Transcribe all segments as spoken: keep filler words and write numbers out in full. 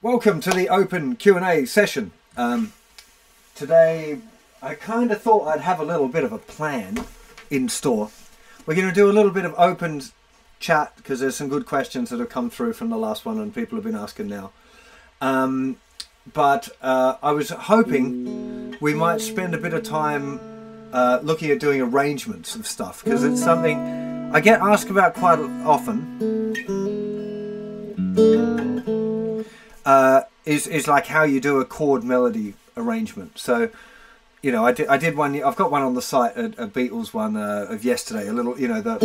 Welcome to the open Q and A session. Um, today I kind of thought I'd have a little bit of a plan in store. We're going to do a little bit of open chat because there's some good questions that have come through from the last one and people have been asking now. Um, but uh, I was hoping we might spend a bit of time uh, looking at doing arrangements of stuff because it's something I get asked about quite often. Uh, is, is like how you do a chord melody arrangement. So, you know, I did, I did one, I've got one on the site, a, a Beatles one uh, of yesterday, a little, you know, the...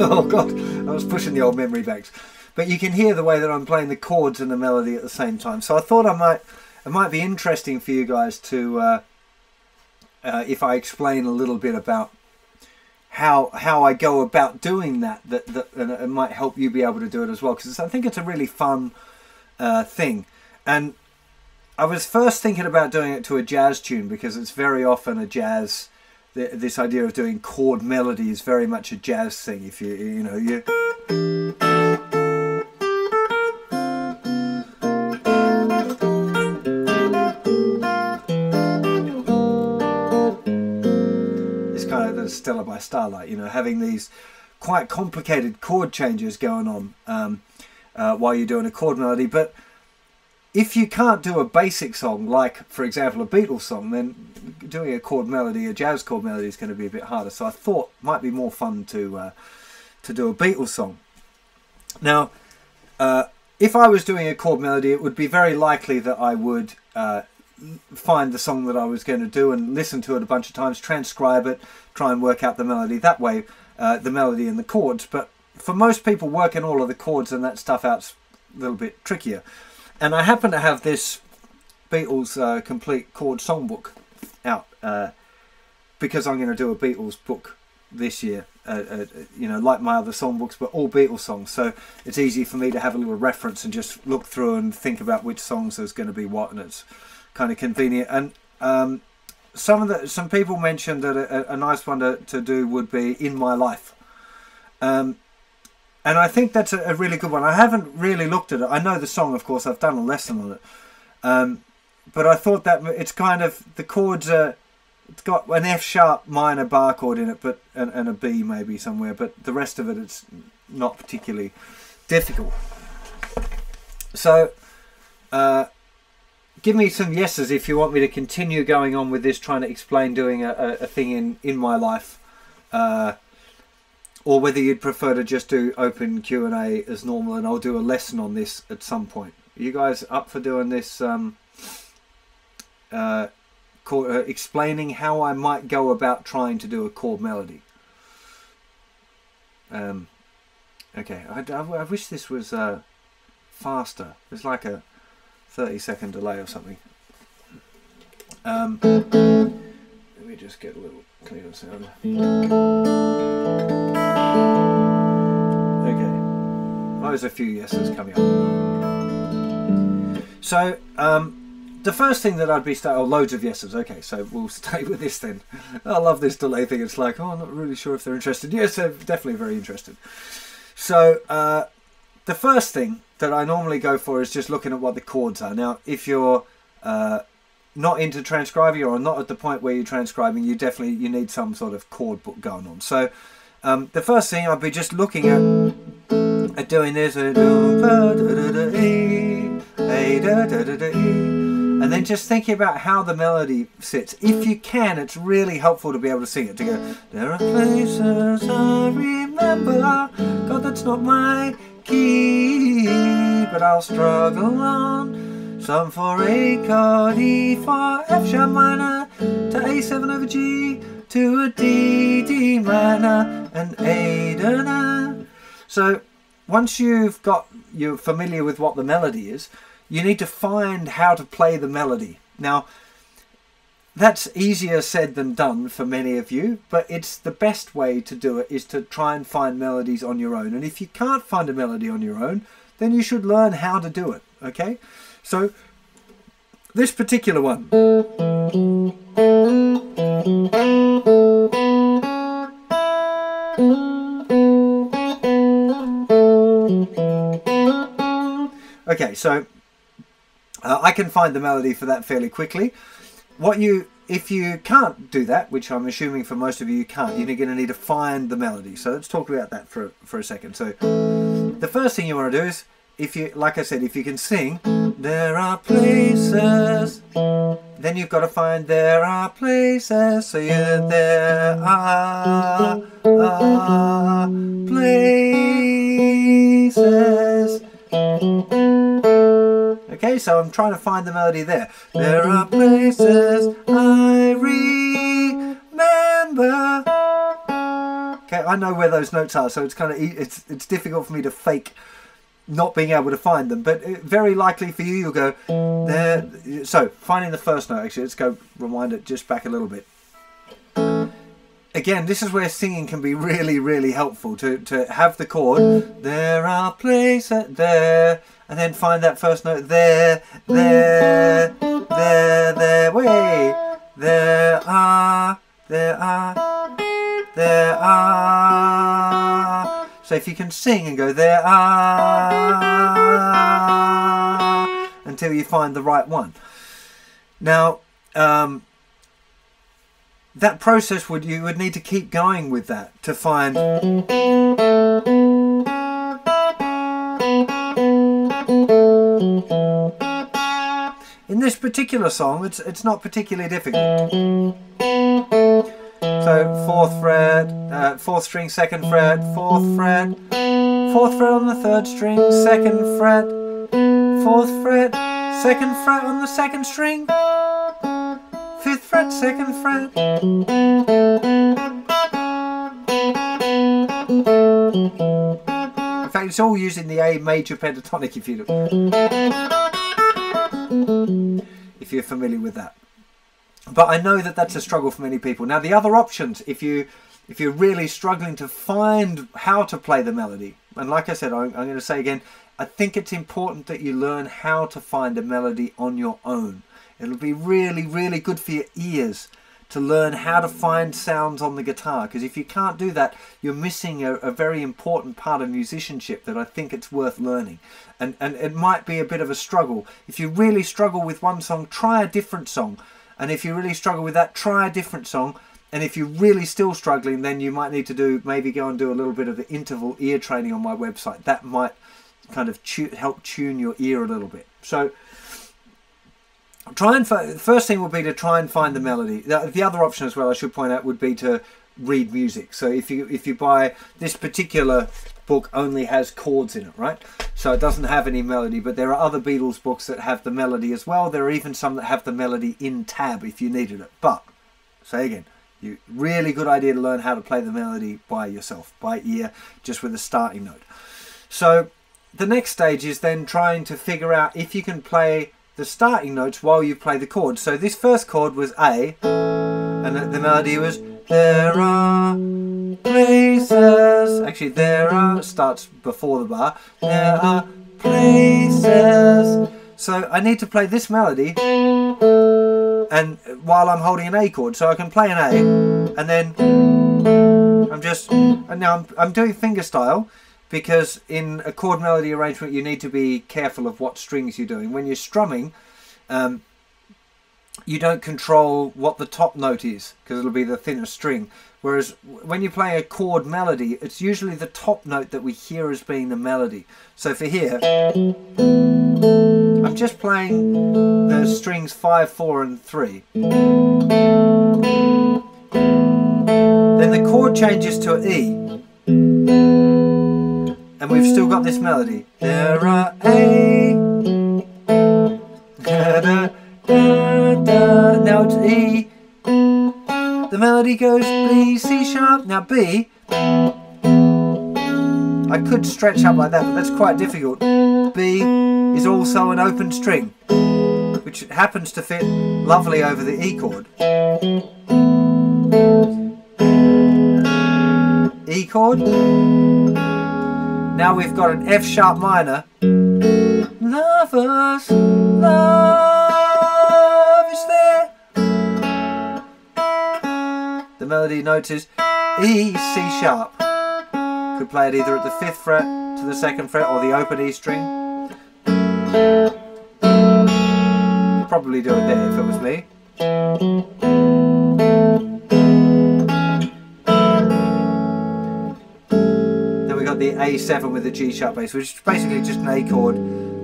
Oh God, I was pushing the old memory banks. But you can hear the way that I'm playing the chords and the melody at the same time. So I thought I might, it might be interesting for you guys to, uh, uh, if I explain a little bit about how how I go about doing that, that, that and it might help you be able to do it as well. Because I think it's a really fun uh, thing. And I was first thinking about doing it to a jazz tune because it's very often a jazz. This idea of doing chord melody is very much a jazz thing. If you you know you. Stella by Starlight, you know, having these quite complicated chord changes going on um, uh, while you're doing a chord melody. But if you can't do a basic song, like, for example, a Beatles song, then doing a chord melody, a jazz chord melody, is going to be a bit harder. So I thought it might be more fun to, uh, to do a Beatles song. Now, uh, if I was doing a chord melody, it would be very likely that I would uh, find the song that I was going to do and listen to it a bunch of times, transcribe it, try and work out the melody that way, uh, the melody and the chords. But for most people, working all of the chords and that stuff out's a little bit trickier. And I happen to have this Beatles uh, complete chord songbook out uh, because I'm going to do a Beatles book this year, uh, uh, you know, like my other songbooks, but all Beatles songs. So it's easy for me to have a little reference and just look through and think about which songs there's going to be what, and it's kind of convenient. And um, some of the some people mentioned that a, a nice one to, to do would be In My Life, um, and I think that's a, a really good one. I haven't really looked at it. I know the song, of course. I've done a lesson on it, um, but I thought that it's kind of the chords are. It's got an F sharp minor bar chord in it, but and, and a B maybe somewhere. But the rest of it, it's not particularly difficult. So. Uh, Give me some yeses if you want me to continue going on with this, trying to explain doing a, a thing in, in my life, uh, or whether you'd prefer to just do open Q and A as normal, and I'll do a lesson on this at some point. Are you guys up for doing this, um, uh, chord, uh, explaining how I might go about trying to do a chord melody? Um, okay, I, I, I wish this was uh, faster. It's like a thirty second delay or something. Um, let me just get a little cleaner sound. Okay, there's a few yeses coming up. So um, the first thing that I'd be starting, oh, loads of yeses. Okay, so we'll stay with this then. I love this delay thing. It's like, oh, I'm not really sure if they're interested. Yes, they're definitely very interested. So uh, the first thing that I normally go for is just looking at what the chords are. Now, if you're uh, not into transcribing or not at the point where you're transcribing, you definitely you need some sort of chord book going on. So um, the first thing I'd be just looking at, at doing this, and then just thinking about how the melody sits. If you can, it's really helpful to be able to sing it, to go, there are places I remember, God, that's not my key, but I'll struggle on. Some for A chord, E for F sharp minor, to A seven over G, to a D, D minor, and A da da. So once you've got, you're familiar with what the melody is, you need to find how to play the melody. Now, that's easier said than done for many of you, but it's the best way to do it is to try and find melodies on your own. And if you can't find a melody on your own, then you should learn how to do it, okay? So this particular one, okay, so uh, I can find the melody for that fairly quickly. What you if you can't do that, which I'm assuming for most of you you can't, you're going to need to find the melody. So let's talk about that for, for a second. So the first thing you want to do is, if you, like I said, if you can sing, there are places, then you've got to find there are places, so you're there are, are places. Okay, so I'm trying to find the melody there. There are places I remember. Okay, I know where those notes are, so it's kind of it's it's difficult for me to fake not being able to find them. But very likely for you, you'll go there. So finding the first note, actually, let's go rewind it just back a little bit. Again, this is where singing can be really, really helpful to, to have the chord. There are places there, and then find that first note there, there, there, there, way. There are, there are, there are. So if you can sing and go there are until you find the right one. Now, um, that process would you would need to keep going with that to find. In this particular song, it's it's not particularly difficult. So fourth fret, uh, fourth string, second fret, fourth fret, fourth fret on the third string, second fret, fourth fret, second fret on the second string. Fifth fret, second fret. In fact, it's all using the A major pentatonic if you do, if you're familiar with that. But I know that that's a struggle for many people. Now, the other options, if you if you're really struggling to find how to play the melody, and like I said, I'm, I'm going to say again, I think it's important that you learn how to find a melody on your own. It'll be really, really good for your ears to learn how to find sounds on the guitar, because if you can't do that, you're missing a, a very important part of musicianship that I think it's worth learning. And, and it might be a bit of a struggle. If you really struggle with one song, try a different song. And if you really struggle with that, try a different song. And if you're really still struggling, then you might need to do, maybe go and do a little bit of the interval ear training on my website. That might kind of tu- help tune your ear a little bit. So try and the first thing would be to try and find the melody. The, the other option as well, I should point out, would be to read music. So if you if you buy this particular book, only has chords in it, right? So it doesn't have any melody. But there are other Beatles books that have the melody as well. There are even some that have the melody in tab if you needed it. But say again, you really good idea to learn how to play the melody by yourself, by ear, just with a starting note. So the next stage is then trying to figure out if you can play the starting notes while you play the chord. So this first chord was A, and the melody was there are places. Actually, there are starts before the bar. There are places. So I need to play this melody, and while I'm holding an A chord, so I can play an A, and then I'm just. And now I'm, I'm doing finger style, because in a chord melody arrangement, you need to be careful of what strings you're doing. When you're strumming, um, you don't control what the top note is, because it'll be the thinnest string. Whereas when you play a chord melody, it's usually the top note that we hear as being the melody. So for here, I'm just playing the strings five, four, and three. Then the chord changes to an E. And we've still got this melody. There are A. Da, da, da, da. Now it's E. The melody goes B, C sharp. Now B. I could stretch up like that, but that's quite difficult. B is also an open string, which happens to fit lovely over the E chord. E chord. Now we've got an F sharp minor. lovers, love is there. The melody note is E, C sharp. Could play it either at the fifth fret to the second fret or the open E string. Could probably do it there if it was me. Then we got the A seven with the G sharp bass, which is basically just an A chord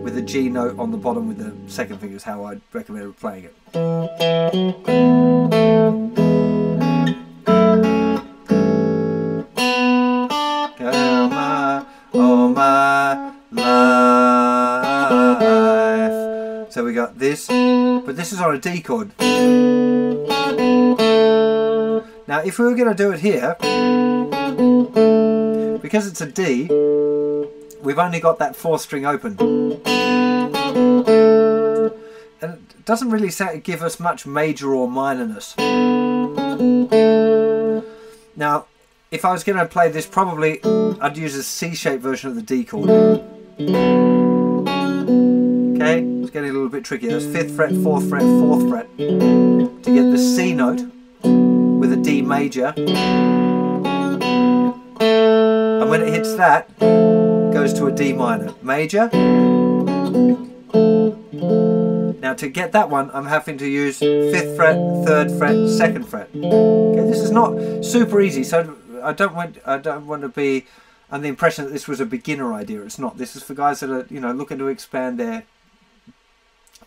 with a G note on the bottom with the second finger, is how I'd recommend playing it. So we got this, but this is on a D chord. Now if we were going to do it here, because it's a D, we've only got that fourth string open. And it doesn't really give us much major or minorness. Now if I was going to play this, probably I'd use a C-shaped version of the D chord. Okay, it's getting a little bit tricky. That's fifth fret, fourth fret, fourth fret to get the C note with a D major, and when it hits that, goes to a D minor major. Now to get that one, I'm having to use fifth fret, third fret, second fret. Okay, this is not super easy, so I don't want I don't want to be under the impression that this was a beginner idea. It's not. This is for guys that are, you know, looking to expand their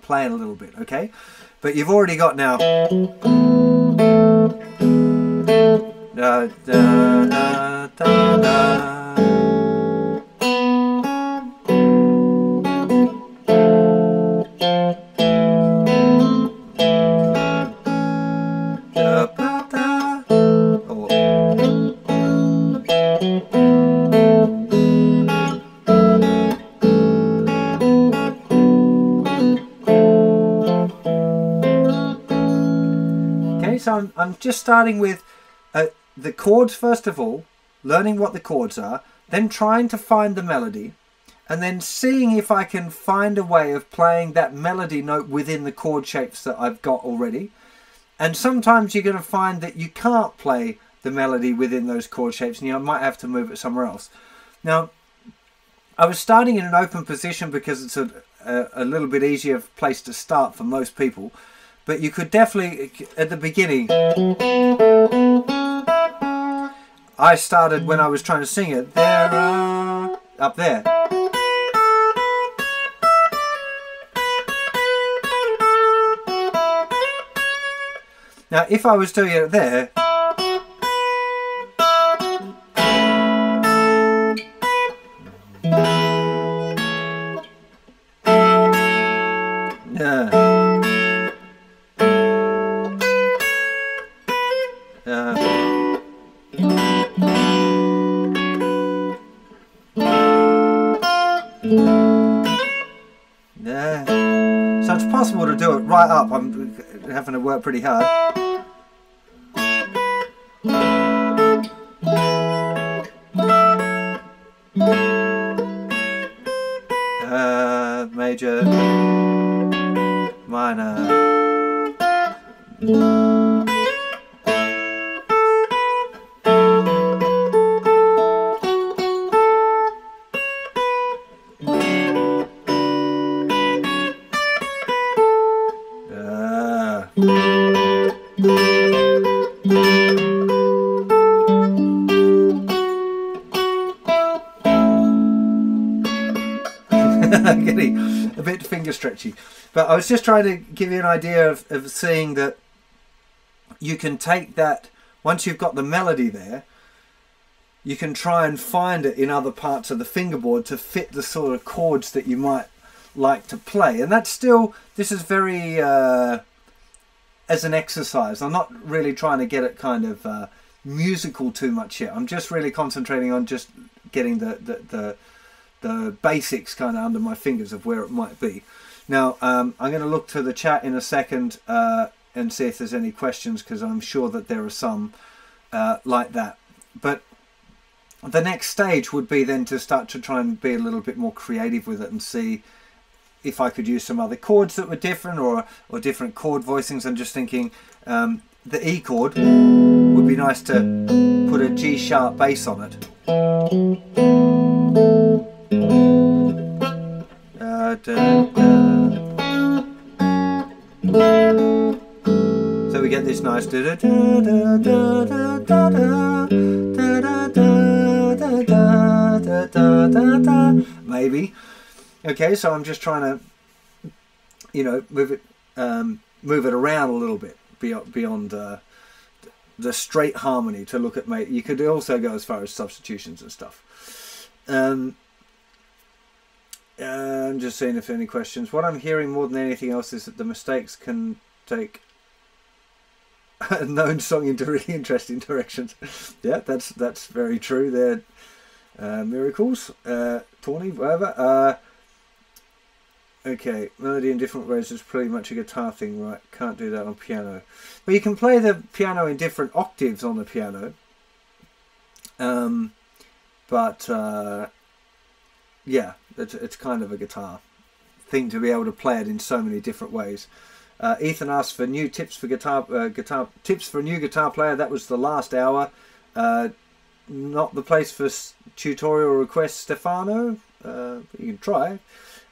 playing a little bit, okay? But you've already got now da, da, da, da, da. Da, ba, da. Oh. So I'm, I'm just starting with uh, the chords first of all, learning what the chords are, then trying to find the melody, and then seeing if I can find a way of playing that melody note within the chord shapes that I've got already. And sometimes you're going to find that you can't play the melody within those chord shapes, and you might have to move it somewhere else. Now, I was starting in an open position because it's a, a, a little bit easier place to start for most people. But you could definitely, at the beginning, I started when I was trying to sing it, there, uh, up there. Now if I was doing it there, right up, I'm having to work pretty hard. Uh, major, minor. A bit finger stretchy, but I was just trying to give you an idea of, of seeing that you can take that, once you've got the melody there, you can try and find it in other parts of the fingerboard to fit the sort of chords that you might like to play. And that's still, this is very uh, as an exercise. I'm not really trying to get it kind of uh, musical too much yet. I'm just really concentrating on just getting the the, the the basics kind of under my fingers of where it might be. Now, um, I'm going to look to the chat in a second uh, and see if there's any questions, because I'm sure that there are some uh, like that. But the next stage would be then to start to try and be a little bit more creative with it and see if I could use some other chords that were different, or or different chord voicings. I'm just thinking um, the E chord would be nice to put a G sharp bass on it. Uh, da, da. So we get this nice da da da da da da da da da da da da da da, maybe. Okay, so I'm just trying to, you know, move it, um, move it around a little bit beyond, beyond uh, the straight harmony to look at. Mate, you could also go as far as substitutions and stuff. Um, I'm just seeing if there are any questions. What I'm hearing more than anything else is that the mistakes can take a known song into really interesting directions. Yeah, that's that's very true. They're uh, miracles, uh, Tawny, whatever. Uh, Okay, melody in different ways is pretty much a guitar thing, right? Can't do that on piano. But you can play the piano in different octaves on the piano. Um, but, uh, yeah, it's, it's kind of a guitar thing to be able to play it in so many different ways. Uh, Ethan asked for new tips for guitar, uh, guitar tips for a new guitar player. That was the last hour. Uh, not the place for s tutorial requests, Stefano. Uh, you can try.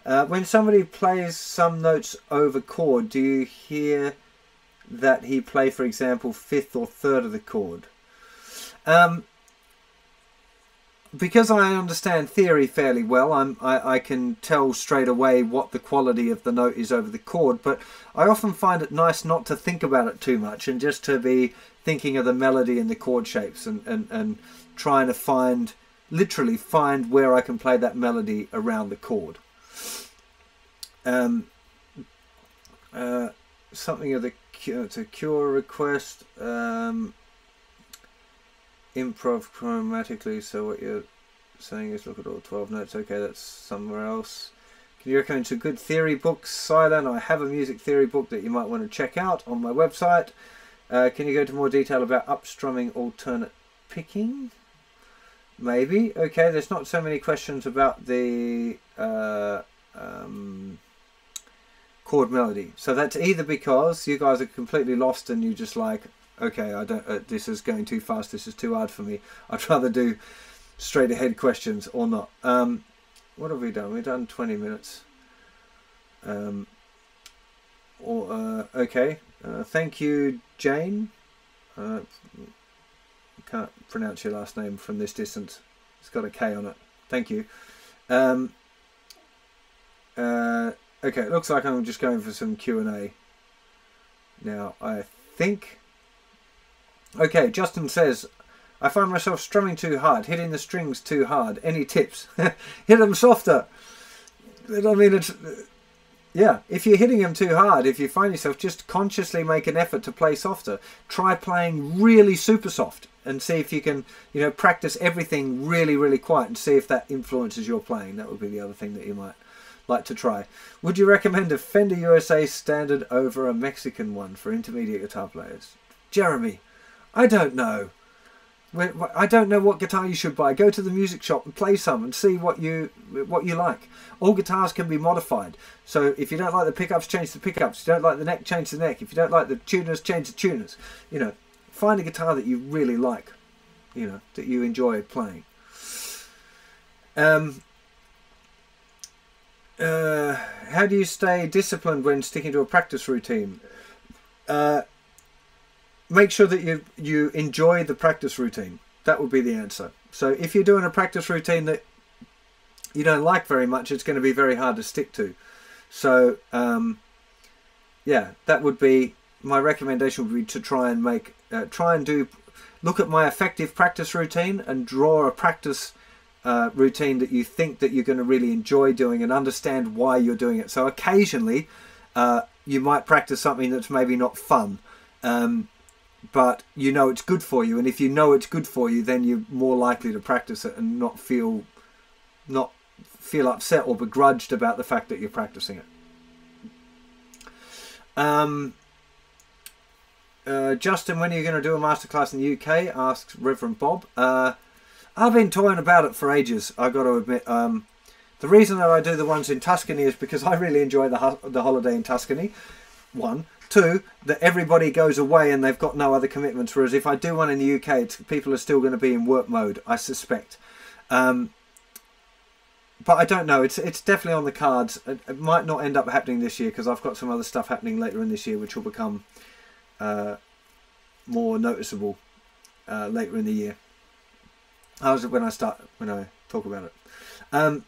Uh, when somebody plays some notes over chord, do you hear that he play, for example, fifth or third of the chord? Um, because I understand theory fairly well, I'm, I, I can tell straight away what the quality of the note is over the chord, but I often find it nice not to think about it too much and just to be thinking of the melody and the chord shapes and, and, and trying to find, literally find where I can play that melody around the chord. Um, uh, something of the cure, it's a cure request, um, improv chromatically, so what you're saying is look at all twelve notes. Okay, that's somewhere else. Can you recommend some good theory books? Silent, I have a music theory book that you might want to check out on my website. Uh, can you go into more detail about upstrumming alternate picking? Maybe. Okay, there's not so many questions about the uh, um, chord melody, so that's either because you guys are completely lost and you just like, okay, I don't, uh, this is going too fast, this is too hard for me, I'd rather do straight ahead questions, or not. Um, what have we done? We've done twenty minutes. Um, or uh, okay, uh, thank you, Jane. Uh, can't pronounce your last name from this distance. It's got a K on it. Thank you. Um, uh, okay, it looks like I'm just going for some Q and A now, I think. Okay, Justin says, I find myself strumming too hard, hitting the strings too hard. Any tips? Hit them softer. I mean, it's... Yeah, if you're hitting them too hard, if you find yourself, just consciously make an effort to play softer. Try playing really super soft and see if you can, you know, practice everything really, really quiet and see if that influences your playing. That would be the other thing that you might like to try. Would you recommend a Fender U S A standard over a Mexican one for intermediate guitar players? Jeremy, I don't know. I don't know what guitar you should buy. Go to the music shop and play some and see what you what you like. All guitars can be modified. So if you don't like the pickups, change the pickups. If you don't like the neck, change the neck. If you don't like the tuners, change the tuners. You know, find a guitar that you really like, you know, that you enjoy playing. Um, uh, how do you stay disciplined when sticking to a practice routine? Uh, Make sure that you, you enjoy the practice routine. That would be the answer. So if you're doing a practice routine that you don't like very much, it's going to be very hard to stick to. So, um, yeah, that would be, my recommendation would be to try and make, uh, try and do, look at my effective practice routine and draw a practice uh, routine that you think that you're going to really enjoy doing and understand why you're doing it. So occasionally, uh, you might practice something that's maybe not fun. Um, But you know it's good for you, and if you know it's good for you, then you're more likely to practice it and not feel, not feel upset or begrudged about the fact that you're practicing it. Um, uh, Justin, when are you going to do a masterclass in the U K? Asks Reverend Bob. Uh, I've been toying about it for ages. I've got to admit, um, The reason that I do the ones in Tuscany is because I really enjoy the, the holiday in Tuscany, one. Two, that everybody goes away and they've got no other commitments, whereas if I do one in the U K, it's, people are still going to be in work mode, I suspect. Um, but I don't know, it's, it's definitely on the cards. It, it might not end up happening this year because I've got some other stuff happening later in this year which will become uh, more noticeable uh, later in the year. How's it when I start, when I talk about it? Um,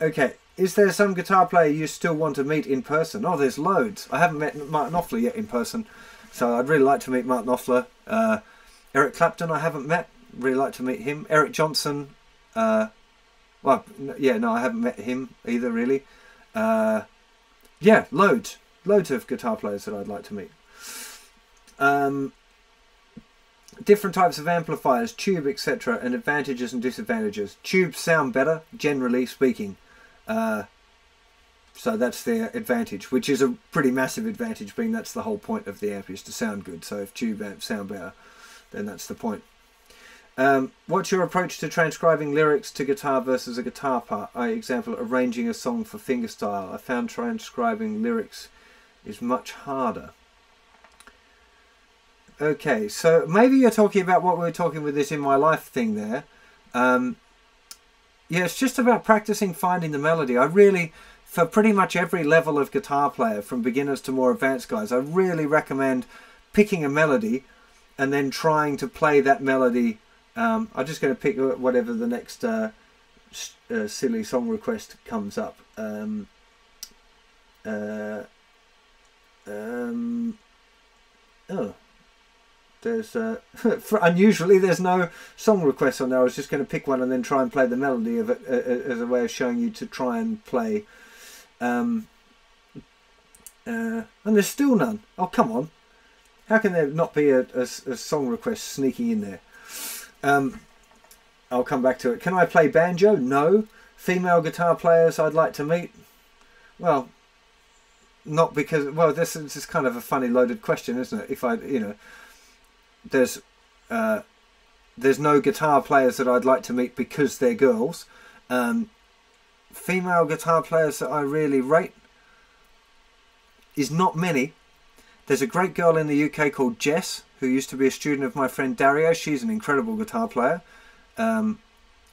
okay. Is there some guitar player you still want to meet in person? Oh, there's loads. I haven't met Mark Knopfler yet in person, so I'd really like to meet Mark Knopfler. Uh, Eric Clapton I haven't met. Really like to meet him. Eric Johnson. Uh, well, yeah, no, I haven't met him either, really. Uh, yeah, loads. Loads of guitar players that I'd like to meet. Um, different types of amplifiers, tube, et cetera, and advantages and disadvantages. Tubes sound better, generally speaking. Uh, so that's their advantage, which is a pretty massive advantage, being that's the whole point of the amp, is to sound good. So if tube amps sound better, then that's the point. Um, what's your approach to transcribing lyrics to guitar versus a guitar part? I, example, arranging a song for fingerstyle. I found transcribing lyrics is much harder. Okay, so maybe you're talking about what we were talking with this In My Life thing there. Um, Yeah, it's just about practicing finding the melody. I really, for pretty much every level of guitar player, from beginners to more advanced guys, I really recommend picking a melody and then trying to play that melody. Um, I'm just going to pick whatever the next uh, uh, silly song request comes up. Um, uh, um, oh. There's, uh, for unusually, there's no song requests on there. I was just going to pick one and then try and play the melody of it as a way of showing you to try and play. Um, uh, and there's still none. Oh, come on. How can there not be a, a, a song request sneaking in there? Um, I'll come back to it. Can I play banjo? No. Female guitar players I'd like to meet? Well, not because... Well, this is kind of a funny loaded question, isn't it? If I, you know... There's uh, there's no guitar players that I'd like to meet because they're girls. Um, female guitar players that I really rate is not many. There's a great girl in the U K called Jess, who used to be a student of my friend Dario. She's an incredible guitar player. Um,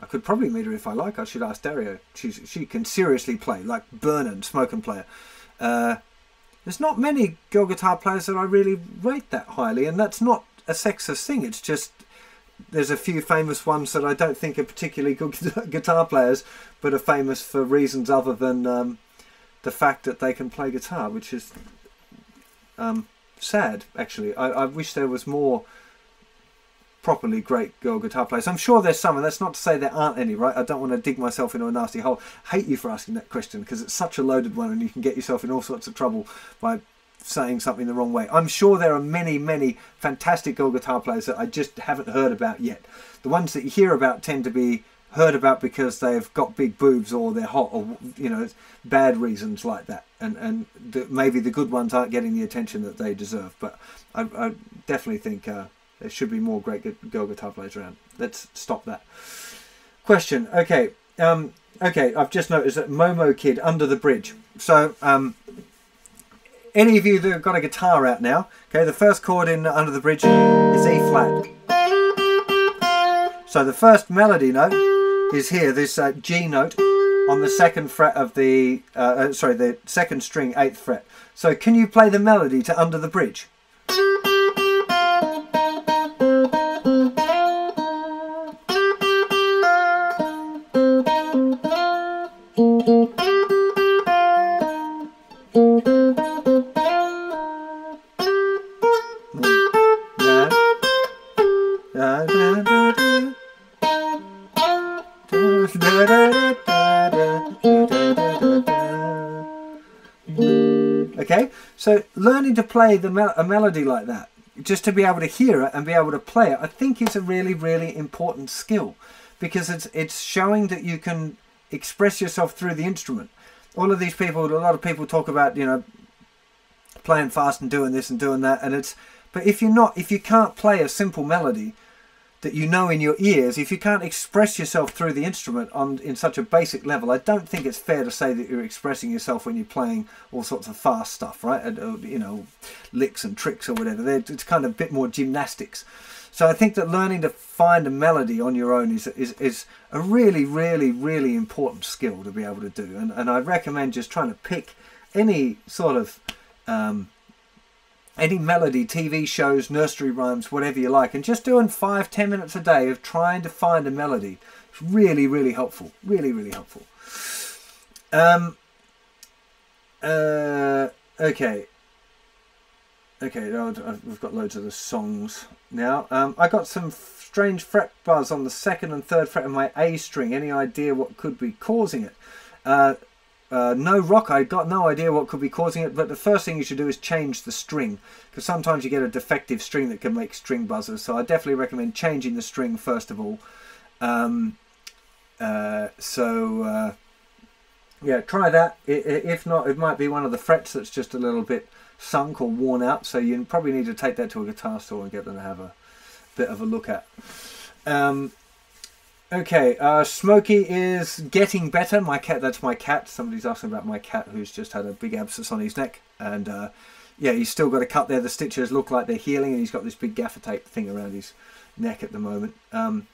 I could probably meet her if I like. I should ask Dario. She's, she can seriously play, like burnin', smokin' player. Uh, There's not many girl guitar players that I really rate that highly, and that's not a sexist thing. It's just there's a few famous ones that I don't think are particularly good guitar players, but are famous for reasons other than um, the fact that they can play guitar, which is um, sad, actually. I, I wish there was more properly great girl guitar players. I'm sure there's some, and that's not to say there aren't any, right? I don't want to dig myself into a nasty hole. I hate you for asking that question because it's such a loaded one and you can get yourself in all sorts of trouble by saying something the wrong way. I'm sure there are many, many fantastic girl guitar players that I just haven't heard about yet. The ones that you hear about tend to be heard about because they've got big boobs or they're hot or, you know, bad reasons like that. And, and the, maybe the good ones aren't getting the attention that they deserve. But I, I definitely think... Uh, There should be more great girl guitar players around. Let's stop that. Question. Okay. Um, okay, I've just noticed that Momo Kid, Under the Bridge. So, um, any of you that have got a guitar out now, okay, the first chord in Under the Bridge is E flat. So the first melody note is here, this uh, G note on the second fret of the, uh, uh, sorry, the second string, eighth fret. So can you play the melody to Under the Bridge? So learning to play the mel a melody like that, just to be able to hear it and be able to play it, I think is a really, really important skill, because it's it's showing that you can express yourself through the instrument. All of these people, a lot of people talk about, you know, playing fast and doing this and doing that, and it's, but if you're not, if you can't play a simple melody, that you know in your ears, if you can't express yourself through the instrument on in such a basic level, I don't think it's fair to say that you're expressing yourself when you're playing all sorts of fast stuff, right? And, or, you know, licks and tricks or whatever. They're, it's kind of a bit more gymnastics. So I think that learning to find a melody on your own is is, is a really, really, really important skill to be able to do. And, and I recommend just trying to pick any sort of... Um, any melody, T V shows, nursery rhymes, whatever you like, and just doing five, ten minutes a day of trying to find a melody. It's really, really helpful. Really, really helpful. Um, uh, okay. Okay, oh, we've got loads of the songs now. Um, I got some strange fret buzz on the second and third fret of my A string. Any idea what could be causing it? Uh, Uh, no rock, I got no idea what could be causing it, but the first thing you should do is change the string, because sometimes you get a defective string that can make string buzzers, so I definitely recommend changing the string first of all. Um, uh, so, uh, yeah, try that. If not, it might be one of the frets that's just a little bit sunk or worn out, so you probably need to take that to a guitar store and get them to have a bit of a look at. Um, Okay, uh, Smokey is getting better. My cat, that's my cat. Somebody's asking about my cat who's just had a big abscess on his neck. And uh, yeah, he's still got a cut there. The stitches look like they're healing, and he's got this big gaffer tape thing around his neck at the moment. Um,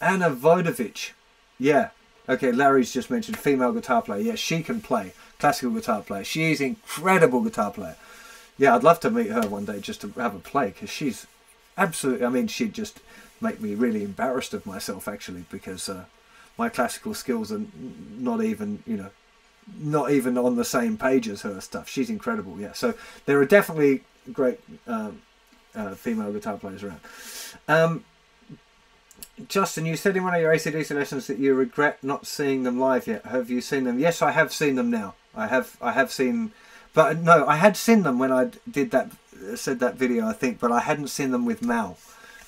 Anna Vodovitch. Yeah. Okay, Larry's just mentioned female guitar player. Yeah, she can play. Classical guitar player. She's an incredible guitar player. Yeah, I'd love to meet her one day just to have a play, because she's absolutely, I mean, she'd just... make me really embarrassed of myself, actually, because uh, my classical skills are not even, you know, not even on the same page as her stuff. She's incredible, yeah. So there are definitely great um, uh, female guitar players around. Um, Justin, you said in one of your A C D C lessons that you regret not seeing them live yet. Have you seen them? Yes, I have seen them now. I have, I have seen, but no, I had seen them when I did that, said that video, I think, but I hadn't seen them with Mal.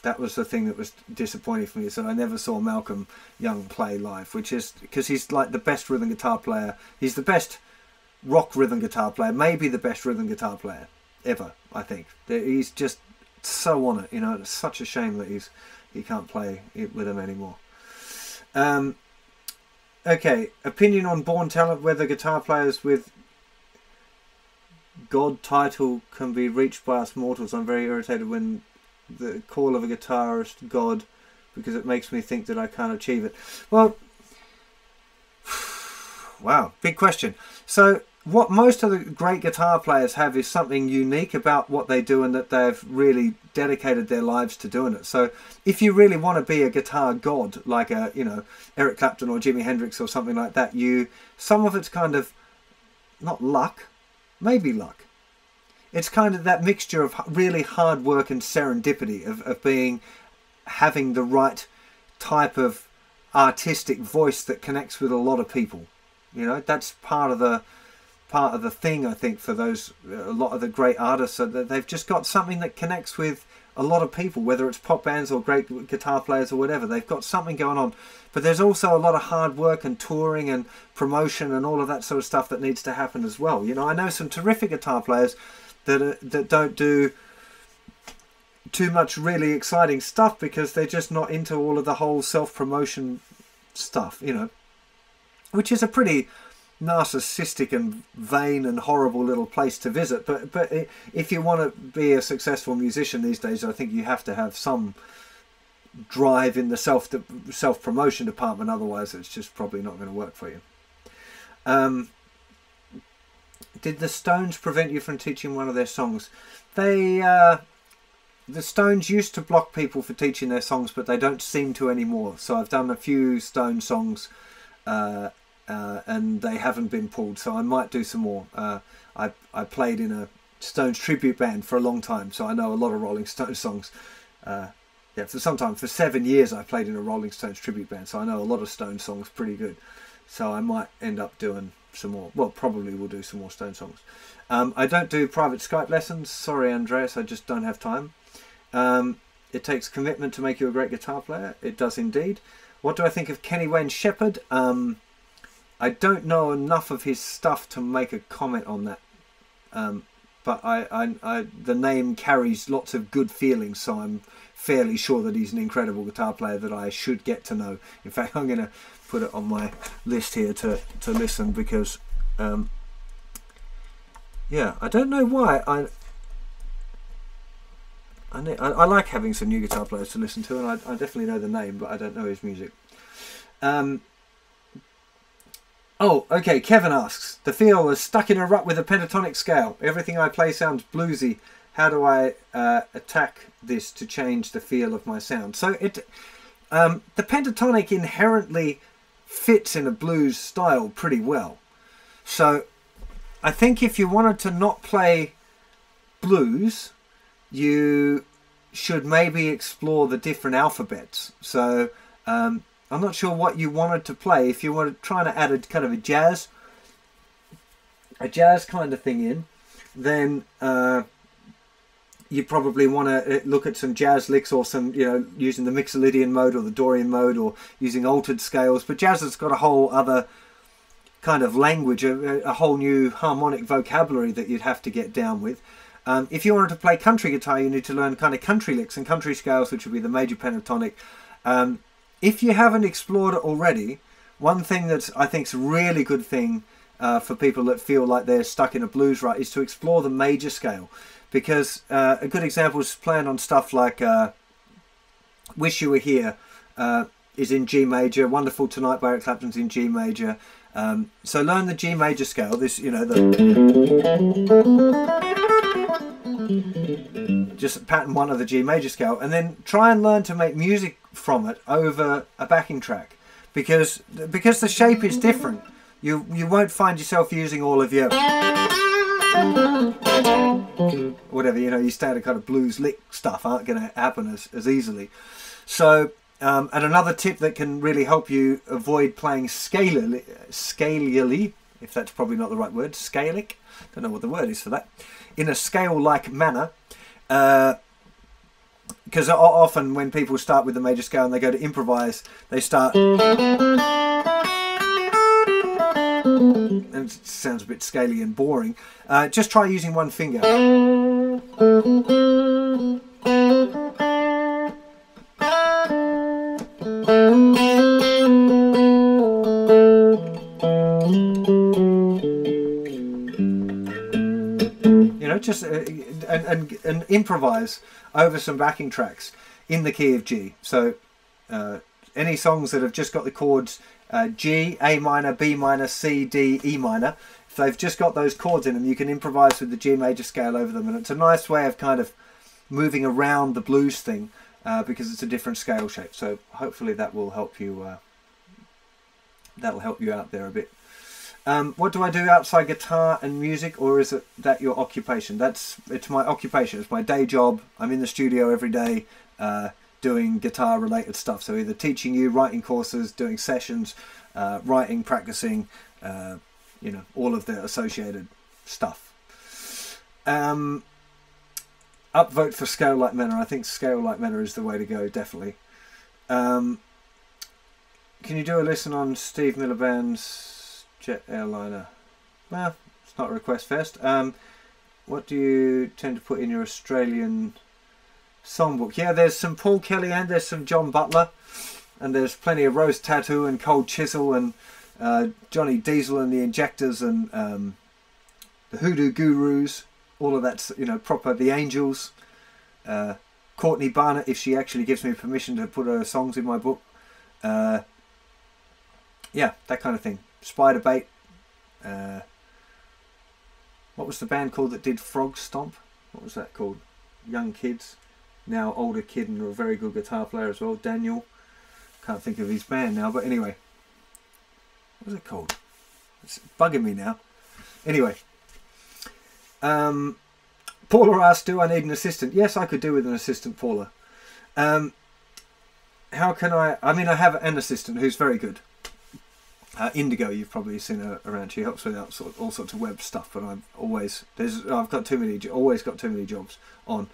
That was the thing that was disappointing for me, is that I never saw Malcolm Young play live, which is because he's like the best rhythm guitar player. He's the best rock rhythm guitar player, maybe the best rhythm guitar player ever, I think. He's just so on it, you know. It's such a shame that he's he can't play it with him anymore. Um, okay, opinion on Born Talent, whether guitar players with God title can be reached by us mortals. I'm very irritated when... the call of a guitarist God, because it makes me think that I can't achieve it. Well, wow, big question. So what most of the great guitar players have is something unique about what they do, and that they've really dedicated their lives to doing it. So if you really want to be a guitar god, like a, you know, Eric Clapton or Jimi Hendrix or something like that, you, some of it's kind of not luck, maybe luck. It's kind of that mixture of really hard work and serendipity, of, of being, having the right type of artistic voice that connects with a lot of people. You know, that's part of the part of the thing, I think, for those, a lot of the great artists, that they've just got something that connects with a lot of people, whether it's pop bands or great guitar players or whatever. They've got something going on, but there's also a lot of hard work and touring and promotion and all of that sort of stuff that needs to happen as well. You know, I know some terrific guitar players that are, that don't do too much really exciting stuff because they're just not into all of the whole self-promotion stuff, you know, which is a pretty narcissistic and vain and horrible little place to visit. But but if you want to be a successful musician these days, I think you have to have some drive in the self self-promotion department. Otherwise, it's just probably not going to work for you. Um, Did the Stones prevent you from teaching one of their songs? They, uh, the Stones used to block people for teaching their songs, but they don't seem to anymore. So I've done a few Stone songs, uh, uh, and they haven't been pulled. So I might do some more. Uh, I I played in a Stones tribute band for a long time, so I know a lot of Rolling Stones songs. Uh, yeah, for some time, for seven years, I played in a Rolling Stones tribute band, so I know a lot of Stone songs pretty good. So I might end up doing some more. Well, probably we'll do some more Stone songs. Um, I don't do private Skype lessons. Sorry, Andreas, I just don't have time. Um, it takes commitment to make you a great guitar player. It does indeed. What do I think of Kenny Wayne Shepherd? Um, I don't know enough of his stuff to make a comment on that. Um, but I, I, I, the name carries lots of good feelings, so I'm fairly sure that he's an incredible guitar player that I should get to know. In fact, I'm going to put it on my list here to, to listen, because, um, yeah, I don't know why. I, I, I like having some new guitar players to listen to, and I, I definitely know the name, but I don't know his music. Um, oh, okay, Kevin asks, the feel was stuck in a rut with a pentatonic scale. Everything I play sounds bluesy. How do I uh, attack this to change the feel of my sound? So it, um, the pentatonic inherently fits in a blues style pretty well. So I think if you wanted to not play blues, you should maybe explore the different alphabets. So um, I'm not sure what you wanted to play. If you were trying to add a kind of a jazz, a jazz kind of thing in, then uh, you probably want to look at some jazz licks, or some, you know, using the Mixolydian mode or the Dorian mode, or using altered scales. But jazz has got a whole other kind of language, a, a whole new harmonic vocabulary that you'd have to get down with. Um, if you wanted to play country guitar, you need to learn kind of country licks and country scales, which would be the major pentatonic. Um, if you haven't explored it already, one thing that I think is a really good thing uh, for people that feel like they're stuck in a blues rut is to explore the major scale. Because uh, a good example is playing on stuff like uh, Wish You Were Here uh, is in G major, Wonderful Tonight by Eric Clapton's in G major. Um, so learn the G major scale, this, you know, the... just pattern one of the G major scale, and then try and learn to make music from it over a backing track, because because the shape is different. You you won't find yourself using all of your whatever, you know, your standard kind of blues lick stuff aren't going to happen as, as easily. So um, and another tip that can really help you avoid playing scalally, scalally if that's probably not the right word, scalic, don't know what the word is for that, in a scale-like manner, because uh, often when people start with the major scale and they go to improvise, they start, and it sounds a bit scaly and boring. Uh, just try using one finger. Just uh, and, and, and improvise over some backing tracks in the key of G. So uh, any songs that have just got the chords uh, G, A minor, B minor, C, D, E minor, if they've just got those chords in them, you can improvise with the G major scale over them, and it's a nice way of kind of moving around the blues thing uh, because it's a different scale shape. So hopefully that will help you uh, that'll help you out there a bit. Um, what do I do outside guitar and music, or is it that your occupation? That's, it's my occupation, it's my day job. I'm in the studio every day uh, doing guitar related stuff. So either teaching you, writing courses, doing sessions, uh, writing, practicing, uh, you know, all of the associated stuff. Um, upvote for scale like manner. I think scale like manner is the way to go, definitely. Um, can you do a listen on Steve Miliband's Jet Airliner? Well, it's not a request fest. Um, what do you tend to put in your Australian songbook? Yeah, there's some Paul Kelly and there's some John Butler, and there's plenty of Rose Tattoo and Cold Chisel and uh, Johnny Diesel and the Injectors and um, the Hoodoo Gurus. All of that's, you know, proper. The Angels, uh, Courtney Barnett, if she actually gives me permission to put her songs in my book. Uh, yeah, that kind of thing. Spider Bait. Uh, what was the band called that did Frog Stomp? What was that called? Young kids, now older kid and a very good guitar player as well. Daniel. Can't think of his band now, but anyway. What was it called? It's bugging me now. Anyway. Um, Paula asked, do I need an assistant? Yes, I could do with an assistant, Paula. Um, how can I... I mean, I have an assistant who's very good. Uh, Indigo, you've probably seen her around. She helps with all sorts, all sorts of web stuff, but I'm always there's I've got too many always got too many jobs on.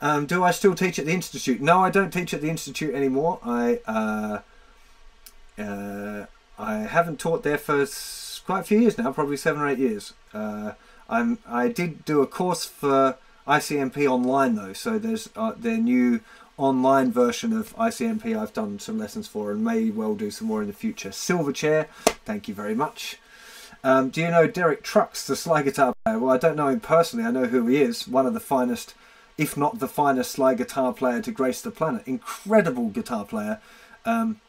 Um, do I still teach at the Institute? No, I don't teach at the Institute anymore. I uh, uh, I haven't taught there for quite a few years now, probably seven or eight years. Uh, I'm, I did do a course for I C M P online though, so there's uh, their new online version of I C M P I've done some lessons for and may well do some more in the future. Silverchair, thank you very much. Um, do you know Derek Trucks, the slide guitar player? Well, I don't know him personally, I know who he is. One of the finest, if not the finest, slide guitar player to grace the planet. Incredible guitar player. Um,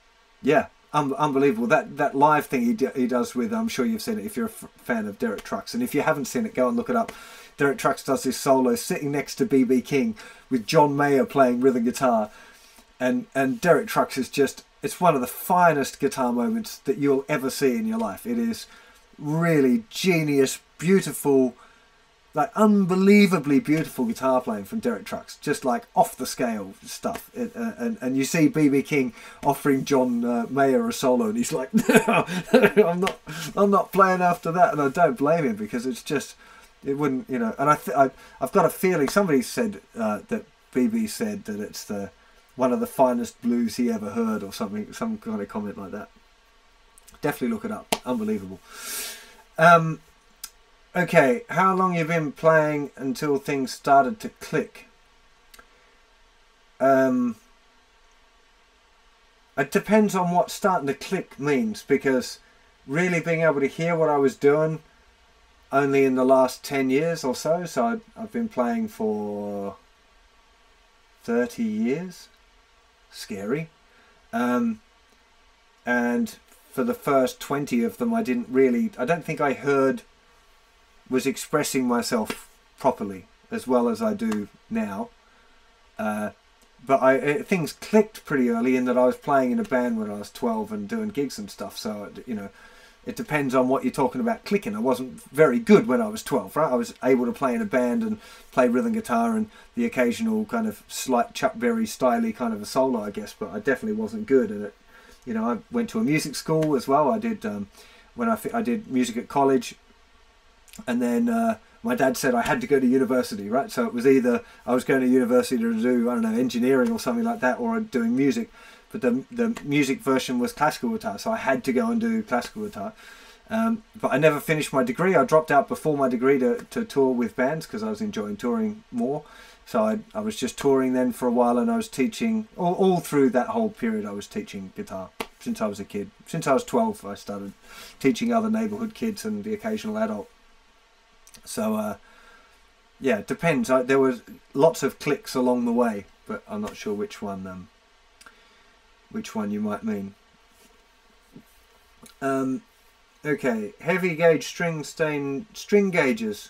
yeah, un unbelievable. That that live thing he, d he does with, I'm sure you've seen it if you're a f fan of Derek Trucks. And if you haven't seen it, go and look it up. Derek Trucks does this solo sitting next to B B King with John Mayer playing rhythm guitar. And, and Derek Trucks is just, it's one of the finest guitar moments that you'll ever see in your life. It is really genius, beautiful, like unbelievably beautiful guitar playing from Derek Trucks, just like off the scale stuff. It, uh, and, and you see B B King offering John uh, Mayer a solo and he's like, no, I'm not, I'm not playing after that. And I don't blame him because it's just, it wouldn't, you know, and I th I, I've got a feeling, somebody said uh, that B B said that it's the one of the finest blues he ever heard or something, some kind of comment like that. Definitely look it up. Unbelievable. Um, okay, how long you been playing until things started to click? Um, it depends on what starting to click means, because really being able to hear what I was doing only in the last ten years or so, so I'd, I've been playing for thirty years. Scary. Um, and for the first twenty of them I didn't really, I don't think I heard, was expressing myself properly as well as I do now. Uh, but I, it, things clicked pretty early in that I was playing in a band when I was twelve and doing gigs and stuff, so, you know, it depends on what you're talking about clicking. I wasn't very good when I was twelve, right? I was able to play in a band and play rhythm guitar and the occasional kind of slight Chuck Berry styly kind of a solo, I guess, but I definitely wasn't good. And, it, you know, I went to a music school as well. I did, um, when I, I did music at college, and then uh, my dad said I had to go to university, right? So it was either I was going to university to do, I don't know, engineering or something like that, or doing music. But the, the music version was classical guitar, so I had to go and do classical guitar. Um, but I never finished my degree. I dropped out before my degree to, to tour with bands because I was enjoying touring more. So I, I was just touring then for a while, and I was teaching, all, all through that whole period I was teaching guitar since I was a kid. Since I was twelve, I started teaching other neighbourhood kids and the occasional adult. So, uh, yeah, it depends. I, there was lots of clicks along the way, but I'm not sure which one um, which one you might mean. Um, okay, heavy gauge string stain string gauges.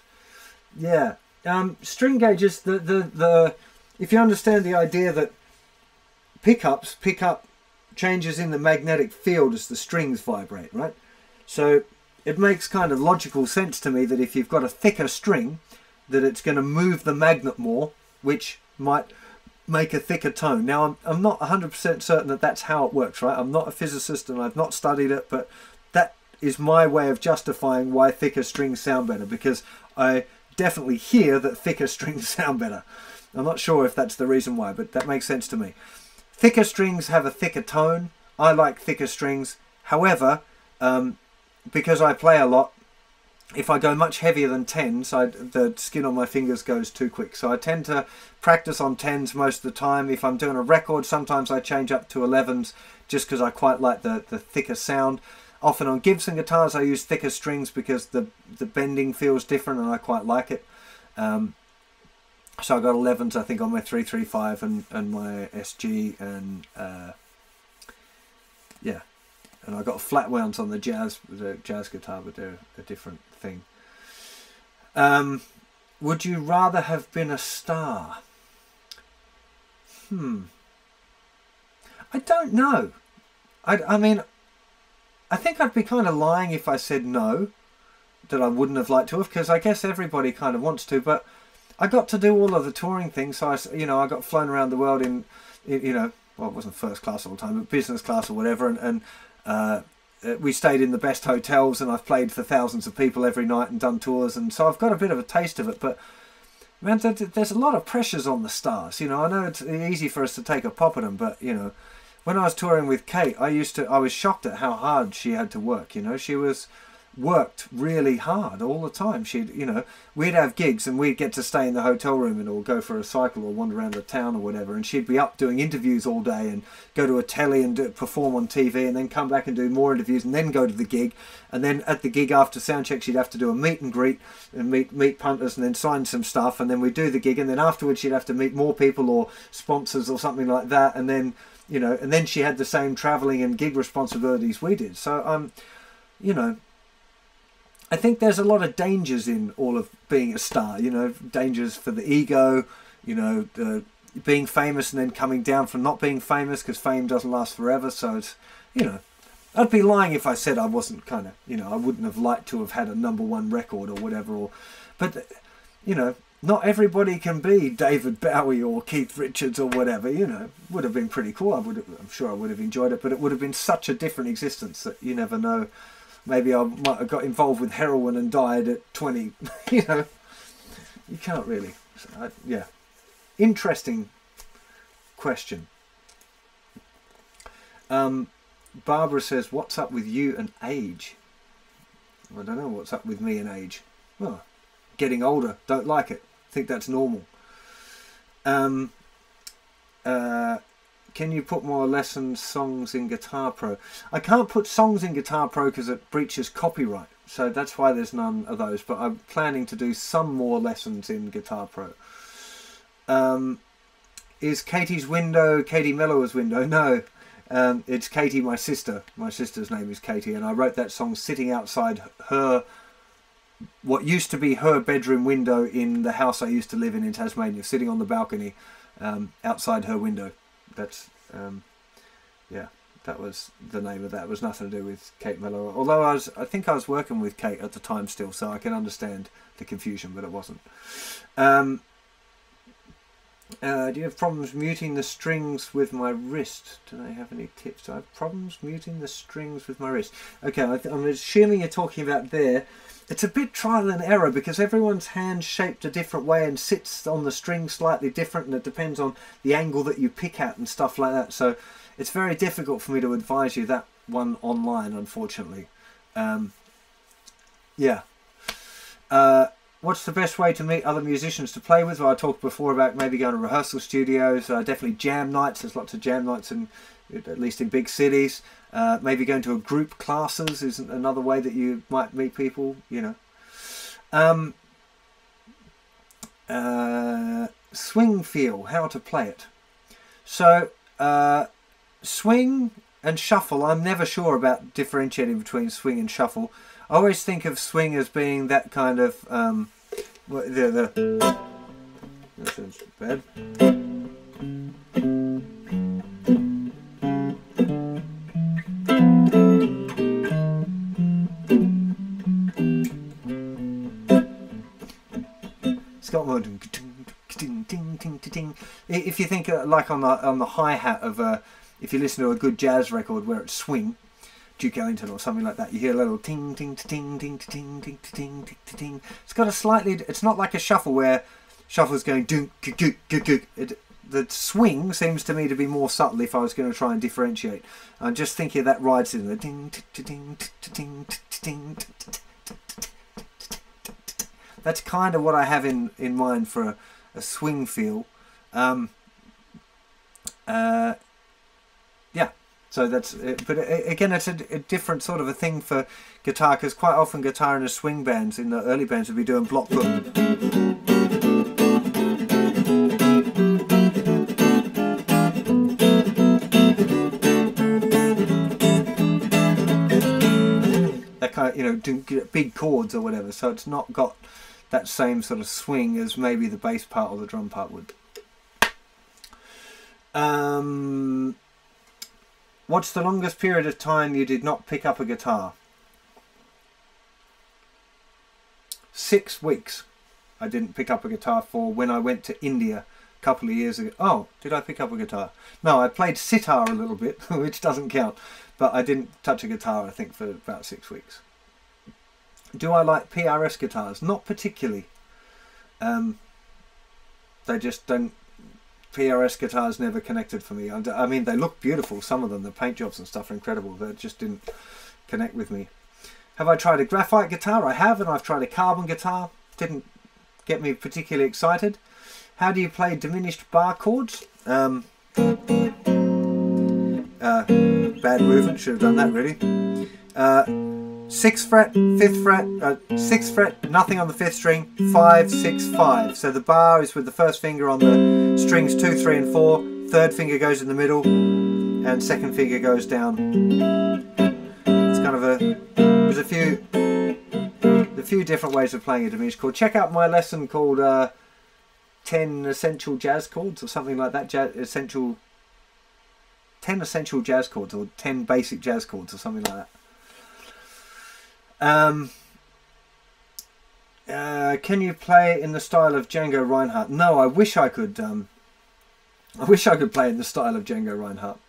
Yeah, um, string gauges. The the the if you understand the idea that pickups pick up changes in the magnetic field as the strings vibrate, right? So it makes kind of logical sense to me that if you've got a thicker string, that it's going to move the magnet more, which might make a thicker tone. Now, I'm, I'm not one hundred percent certain that that's how it works, right? I'm not a physicist and I've not studied it, but that is my way of justifying why thicker strings sound better, because I definitely hear that thicker strings sound better. I'm not sure if that's the reason why, but that makes sense to me. Thicker strings have a thicker tone. I like thicker strings. However, um, because I play a lot, if I go much heavier than tens, I, the skin on my fingers goes too quick. So I tend to practice on tens most of the time. If I'm doing a record, sometimes I change up to elevens just because I quite like the, the thicker sound. Often on Gibson guitars, I use thicker strings because the, the bending feels different and I quite like it. Um, so I got elevens, I think, on my three three five and, and my S G and, uh, yeah. And I got flat wounds on the jazz, the jazz guitar, but they're a different thing. Um, would you rather have been a star? Hmm. I don't know. I, I mean, I think I'd be kind of lying if I said no, that I wouldn't have liked to have, because I guess everybody kind of wants to, but I got to do all of the touring things. So, I, you know, I got flown around the world in, you know, well, it wasn't first class all the time, but business class or whatever, and, and Uh, we stayed in the best hotels and I've played for thousands of people every night and done tours, and so I've got a bit of a taste of it. But man, there's a lot of pressures on the stars, you know. I know it's easy for us to take a pop at them, but you know, when I was touring with Kate, I used to I was shocked at how hard she had to work. You know, she was worked really hard all the time. She'd, you know, we'd have gigs and we'd get to stay in the hotel room and or go for a cycle or wander around the town or whatever, and she'd be up doing interviews all day and go to a telly and do, perform on T V and then come back and do more interviews and then go to the gig, and then at the gig after soundcheck she'd have to do a meet and greet and meet meet punters and then sign some stuff, and then we'd do the gig, and then afterwards she'd have to meet more people or sponsors or something like that, and then, you know, and then she had the same travelling and gig responsibilities we did. So um, you know, I think there's a lot of dangers in all of being a star, you know, dangers for the ego, you know, uh, being famous and then coming down from not being famous, because fame doesn't last forever. So it's, you know, I'd be lying if I said I wasn't kind of, you know, I wouldn't have liked to have had a number one record or whatever, or, but, you know, not everybody can be David Bowie or Keith Richards or whatever, you know. Would have been pretty cool. I would have, I'm sure I would have enjoyed it, but it would have been such a different existence that you never know. Maybe I might have got involved with heroin and died at twenty. You know, you can't really. So I, yeah, interesting question. Um, Barbara says, "What's up with you and age?" I don't know what's up with me and age. Well, getting older. Don't like it. Think that's normal. Um. Uh. Can you put more lesson songs in Guitar Pro? I can't put songs in Guitar Pro because it breaches copyright. So that's why there's none of those. But I'm planning to do some more lessons in Guitar Pro. Um, is Katie's window Katie Mellower's window? No. Um, it's Katie, my sister. My sister's name is Katie. And I wrote that song sitting outside her, what used to be her bedroom window in the house I used to live in in Tasmania. Sitting on the balcony um, outside her window. That's, um, yeah, that was the name of that. It was nothing to do with Kate Mellower. Although I was, I think I was working with Kate at the time still, so I can understand the confusion, but it wasn't. Um, uh, do you have problems muting the strings with my wrist? Do I have any tips? Do I have problems muting the strings with my wrist? Okay, I th I'm assuming you're talking about there. It's a bit trial and error because everyone's hand's shaped a different way and sits on the string slightly different, and it depends on the angle that you pick at and stuff like that. So it's very difficult for me to advise you that one online, unfortunately. Um, yeah. Uh, what's the best way to meet other musicians to play with? Well, I talked before about maybe going to rehearsal studios, uh, definitely jam nights. There's lots of jam nights in, at least in big cities. Uh, maybe going to a group classes is another way that you might meet people, you know. Um, uh, swing feel, how to play it. So uh, swing and shuffle, I'm never sure about differentiating between swing and shuffle. I always think of swing as being that kind of... Um, the, the, that sounds bad. If you think uh, like on the on the hi-hat of uh, if you listen to a good jazz record where it's swing, Duke Ellington or something like that, you hear a little ting ting ting ting ting ting ting ting ting. It's got a slightly, it's not like a shuffle where shuffle's going do do do do. The swing seems to me to be more subtle if I was going to try and differentiate. I'm just thinking that rides in the ding ting ting ting. That's kind of what I have in, in mind for a, a swing feel. Um, uh, yeah, so that's it. But it, again, it's a, a different sort of a thing for guitar, because quite often guitar in the swing bands, in the early bands, would be doing block book. That kind of, you know, do big chords or whatever, so it's not got that same sort of swing as maybe the bass part or the drum part would. Um, what's the longest period of time you did not pick up a guitar? Six weeks I didn't pick up a guitar for, when I went to India a couple of years ago. Oh, did I pick up a guitar? No, I played sitar a little bit, which doesn't count, but I didn't touch a guitar, I think, for about six weeks. Do I like P R S guitars? Not particularly. Um, they just don't... P R S guitars never connected for me. I mean, they look beautiful, some of them. The paint jobs and stuff are incredible. They just didn't connect with me. Have I tried a graphite guitar? I have, and I've tried a carbon guitar. Didn't get me particularly excited. How do you play diminished bar chords? Um, uh, bad movement, should have done that really. Uh, sixth fret, fifth fret, uh, sixth fret, nothing on the fifth string, five, six, five. So the bar is with the first finger on the strings two, three, and four. Third finger goes in the middle, and second finger goes down. It's kind of a there's a few a few different ways of playing a diminished chord. Check out my lesson called uh, ten Essential Jazz Chords or something like that. Jazz, essential ten Essential Jazz Chords or ten Basic Jazz Chords or something like that. Um, uh, can you play in the style of Django Reinhardt? No, I wish I could. Um, I wish I could play in the style of Django Reinhardt.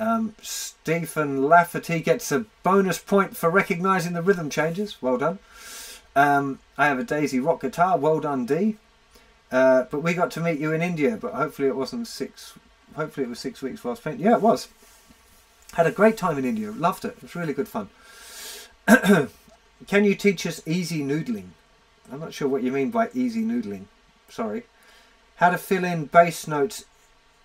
Um, Stephen Lafferty gets a bonus point for recognising the rhythm changes. Well done. Um, I have a Daisy Rock guitar. Well done, D. Uh, but we got to meet you in India. But hopefully it wasn't six. Hopefully it was six weeks while I spent. Yeah, it was. Had a great time in India. Loved it. It was really good fun. Can you teach us easy noodling? I'm not sure what you mean by easy noodling. Sorry. How to fill in bass notes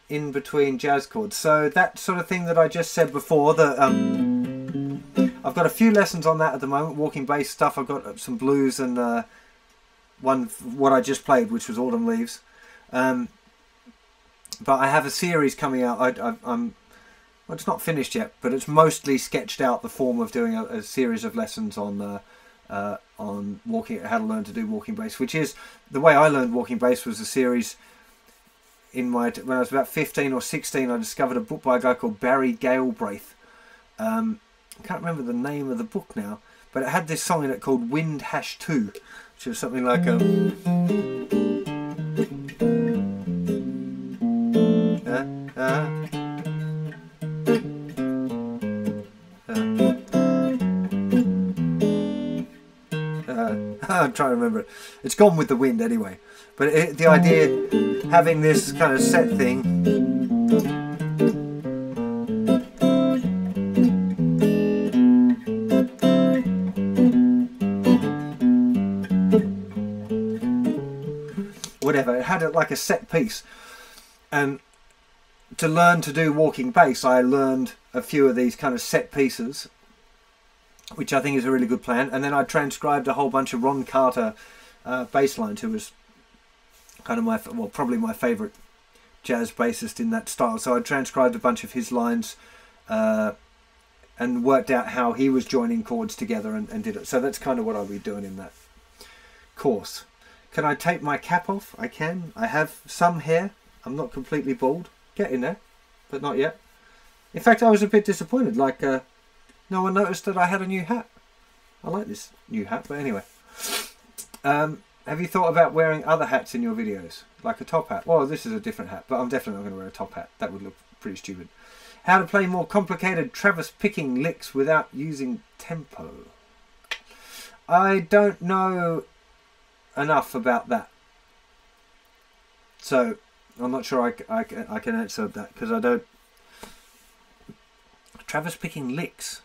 in between jazz chords. So that sort of thing that I just said before. That um, I've got a few lessons on that at the moment. Walking bass stuff. I've got some blues and uh, one what I just played, which was Autumn Leaves. Um, but I have a series coming out. I, I, I'm. Well, it's not finished yet, but it's mostly sketched out the form of doing a, a series of lessons on uh, uh, on walking, how to learn to do walking bass, which is the way I learned walking bass was a series in my when I was about fifteen or sixteen. I discovered a book by a guy called Barry Galbraith. Um, I can't remember the name of the book now, but it had this song in it called Wind Hash Two, which was something like um. Uh, uh, I'm trying to remember it. It's Gone with the Wind anyway. But it, the idea having this kind of set thing. Whatever. It had it like a set piece. And to learn to do walking bass, I learned a few of these kind of set pieces, which I think is a really good plan. And then I transcribed a whole bunch of Ron Carter uh, bass lines, who was kind of my, well, probably my favourite jazz bassist in that style. So I transcribed a bunch of his lines uh, and worked out how he was joining chords together and, and did it. So that's kind of what I'll be doing in that course. Can I take my cap off? I can. I have some hair. I'm not completely bald. Get in there, but not yet. In fact, I was a bit disappointed. Like... Uh, No one noticed that I had a new hat. I like this new hat, but anyway. Um, have you thought about wearing other hats in your videos? Like a top hat? Well, this is a different hat, but I'm definitely not going to wear a top hat. That would look pretty stupid. How to play more complicated Travis picking licks without using tempo. I don't know enough about that. So, I'm not sure I, I, I can answer that, because I don't... Travis picking licks.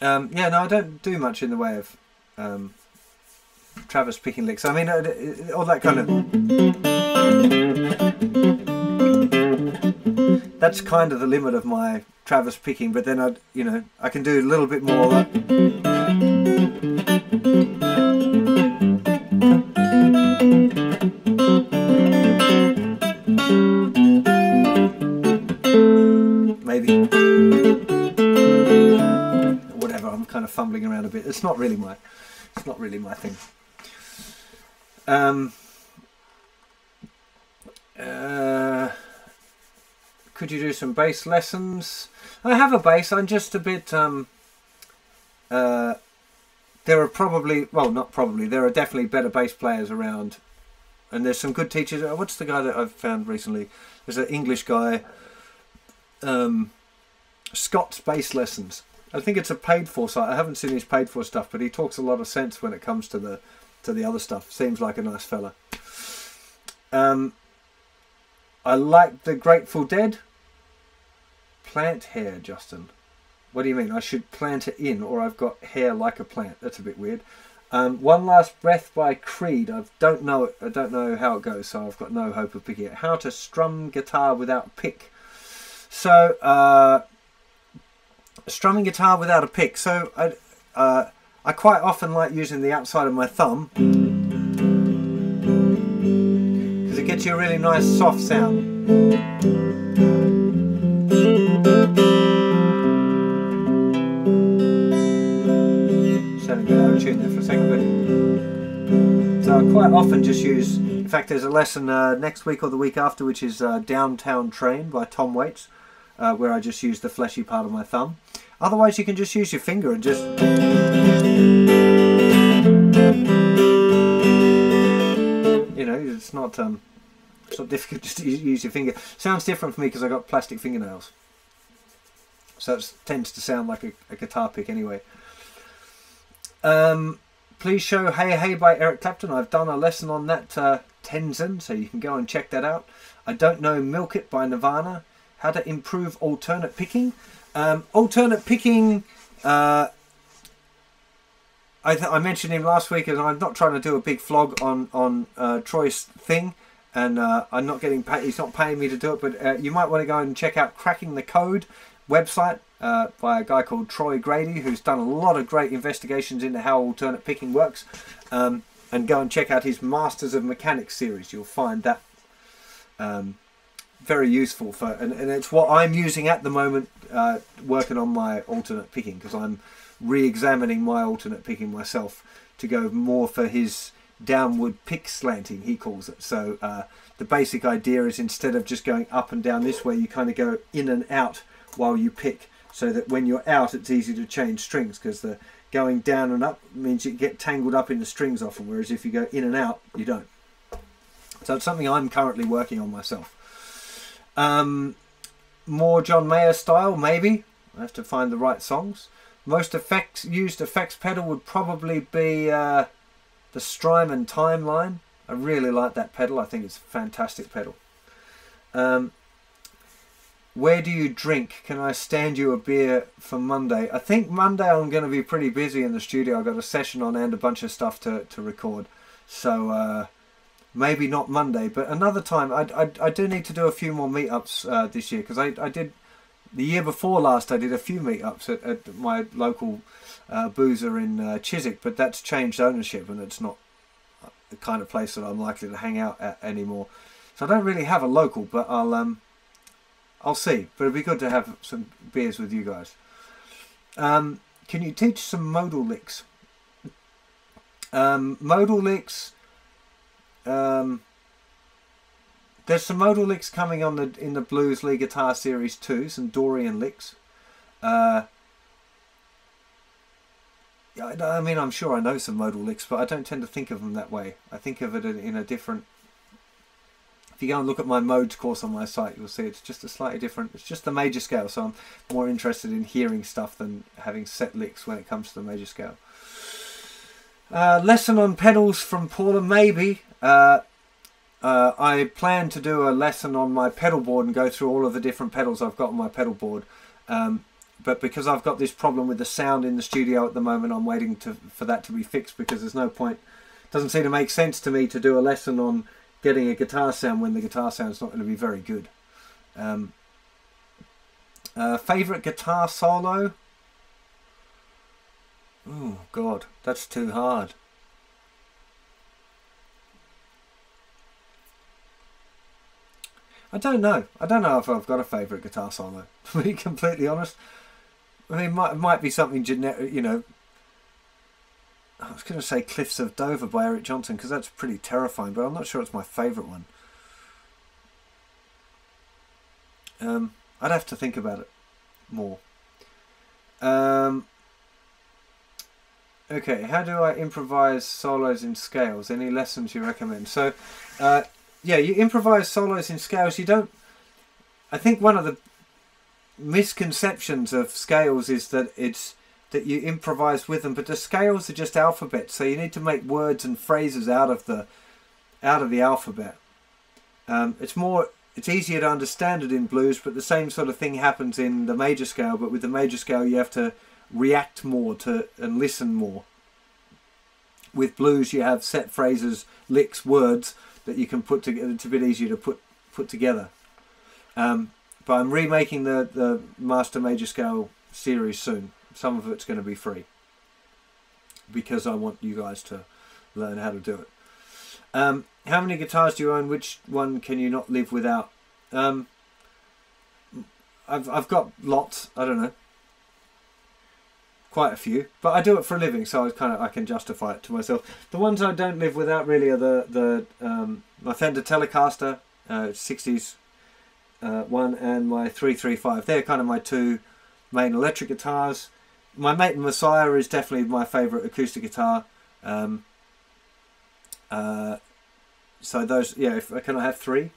Um, yeah, no, I don't do much in the way of um, Travis picking licks. I mean, all that kind of... That's kind of the limit of my Travis picking, but then, I, you know, I can do a little bit more. Like... Maybe. Kind of fumbling around a bit. It's not really my, it's not really my thing. Um, uh, could you do some bass lessons? I have a bass. I'm just a bit. Um, uh, there are probably, well, not probably. There are definitely better bass players around, and there's some good teachers. What's the guy that I've found recently? There's an English guy. Um, Scott's Bass Lessons. I think it's a paid-for site. I haven't seen his paid-for stuff, but he talks a lot of sense when it comes to the to the other stuff. Seems like a nice fella. Um, I like the Grateful Dead. Plant hair, Justin. What do you mean? I should plant it in, or I've got hair like a plant. That's a bit weird. Um, One Last Breath by Creed. I don't know it. I don't know how it goes, so I've got no hope of picking it. How to Strum Guitar Without Pick. So, uh, strumming guitar without a pick. So, I, uh, I quite often like using the outside of my thumb, because it gets you a really nice soft sound. Tune there for a second, but so I quite often just use. In fact, there's a lesson uh, next week or the week after, which is uh, Downtown Train by Tom Waits, uh, where I just use the fleshy part of my thumb. Otherwise, you can just use your finger and just. You know, it's not um, it's not difficult just to use your finger. Sounds different for me because I got plastic fingernails, so it tends to sound like a, a guitar pick anyway. Um, please show Hey Hey by Eric Clapton. I've done a lesson on that, uh, Tenzin, so you can go and check that out. I Don't Know Milk It by Nirvana. How to Improve Alternate Picking. Um, alternate picking, uh, I, th I mentioned him last week, and I'm not trying to do a big flog on, on uh, Troy's thing, and uh, I'm not getting paid, he's not paying me to do it, but uh, you might want to go and check out Cracking the Code website. Uh, by a guy called Troy Grady, who's done a lot of great investigations into how alternate picking works, um, and go and check out his Masters of Mechanics series. You'll find that um, very useful for, and, and it's what I'm using at the moment, uh, working on my alternate picking, because I'm re-examining my alternate picking myself to go more for his downward pick slanting, he calls it. So uh, the basic idea is, instead of just going up and down this way, you kind of go in and out while you pick, so that when you're out, it's easy to change strings, because the going down and up means you get tangled up in the strings often, whereas if you go in and out, you don't. So it's something I'm currently working on myself. Um, more John Mayer style, maybe. I have to find the right songs. Most effects used effects pedal would probably be uh, the Strymon Timeline. I really like that pedal. I think it's a fantastic pedal. Um, Where do you drink? Can I stand you a beer for Monday? I think Monday I'm going to be pretty busy in the studio. I've got a session on and a bunch of stuff to, to record. So uh, maybe not Monday, but another time. I, I, I do need to do a few more meetups uh, this year, because I, I did, the year before last, I did a few meetups at, at my local uh, boozer in uh, Chiswick, but that's changed ownership and it's not the kind of place that I'm likely to hang out at anymore. So I don't really have a local, but I'll... Um, I'll see, but it'd be good to have some beers with you guys. Um, can you teach some modal licks? Um, modal licks. Um, there's some modal licks coming on the in the Bluesley Guitar Series too. Some Dorian licks. Uh, I mean, I'm sure I know some modal licks, but I don't tend to think of them that way. I think of it in, in a different. If you go and look at my modes course on my site, you'll see it's just a slightly different, it's just the major scale, so I'm more interested in hearing stuff than having set licks when it comes to the major scale. Uh, lesson on pedals from Paula, maybe. Uh, uh, I plan to do a lesson on my pedal board and go through all of the different pedals I've got on my pedal board. Um, but because I've got this problem with the sound in the studio at the moment, I'm waiting to, for that to be fixed, because there's no point, it doesn't seem to make sense to me to do a lesson on getting a guitar sound when the guitar sound's not going to be very good. Um, uh, favorite guitar solo? Oh God, that's too hard. I don't know. I don't know if I've got a favorite guitar solo, to be completely honest. I mean, it might, it might be something generic, you know. I was going to say Cliffs of Dover by Eric Johnson, because that's pretty terrifying, but I'm not sure it's my favourite one. Um, I'd have to think about it more. Um, okay, how do I improvise solos in scales? Any lessons you recommend? So, uh, yeah, you improvise solos in scales. You don't... I think one of the misconceptions of scales is that it's... that you improvise with them, but the scales are just alphabets, so you need to make words and phrases out of the out of the alphabet. Um, it's more It's easier to understand it in blues, but the same sort of thing happens in the major scale, but with the major scale you have to react more to and listen more. With blues you have set phrases, licks, words that you can put together. It's a bit easier to put put together. Um, but I'm remaking the, the Master Major Scale series soon. Some of it's going to be free because I want you guys to learn how to do it. Um, how many guitars do you own? Which one can you not live without? Um, I've, I've got lots. I don't know. Quite a few, but I do it for a living, so I kind of I can justify it to myself. The ones I don't live without really are the the um, my Fender Telecaster uh, sixties uh, one and my three three five. They're kind of my two main electric guitars. My Mate and Messiah is definitely my favourite acoustic guitar. Um, uh, so those, yeah. If, can I have three?